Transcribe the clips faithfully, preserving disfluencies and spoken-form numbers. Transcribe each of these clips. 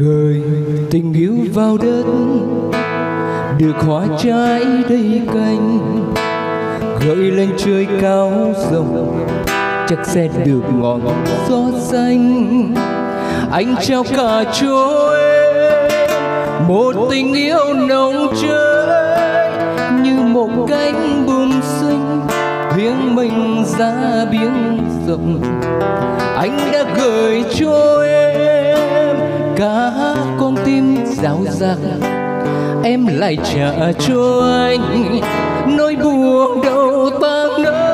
gửi tình yêu vào đất được hóa trái đầy cánh, gợi lên trời cao rộng chắc sẽ được ngọn gió xanh. Anh trao cả cho em một tình yêu nồng cháy, như một cánh bướm xinh viếng mình ra biếng rộng. Anh đã gửi cho em cả con tim dạo dạc, em lại trả cho anh nỗi buồn đau tan nát.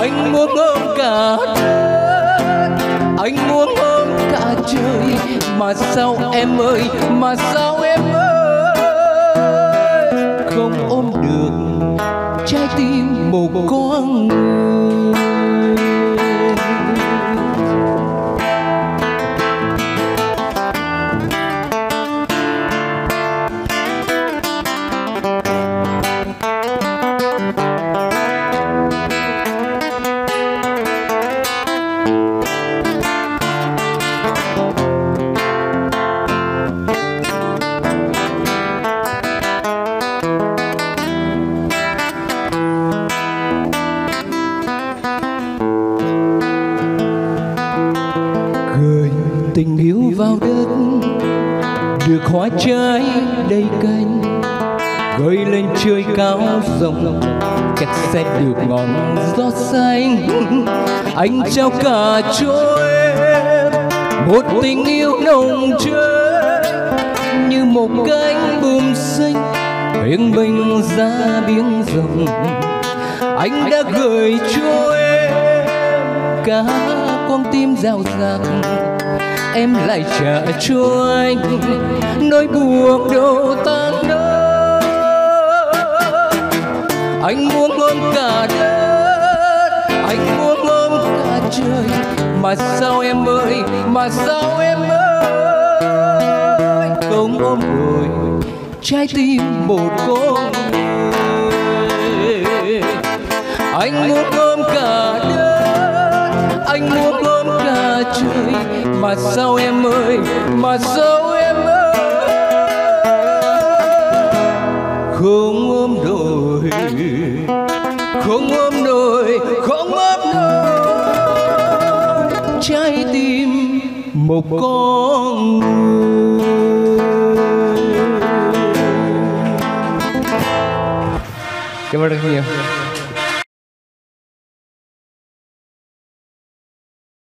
Anh muốn ôm cả đất, anh muốn ôm cả trời, mà sao em ơi, mà sao em ơi, không ôm được trái tim một con người. Tình yêu vào đất được hóa trái đầy cánh, gợi lên trời cao rộng chắc sẽ được ngọn gió xanh. Anh trao cả cho em một tình yêu nồng cháy, như một cánh bướm xinh hiên bình ra biếng rộng. Anh đã gửi cho em cả con tim dạo dạc, em lại trả cho anh nỗi buồn đau tan nát. Anh muốn ôm cả đất, anh muốn ôm cả trời, mà sao em ơi, mà sao em ơi, không ôm nổi trái tim một con người. Anh muốn ôm cả đất, anh muốn ôm cả trời, mà sao em ơi, mà sao em ơi, không ôm nổi, không ôm nổi, không ôm nổi trái tim một con người. Cảm ơn rất nhiều.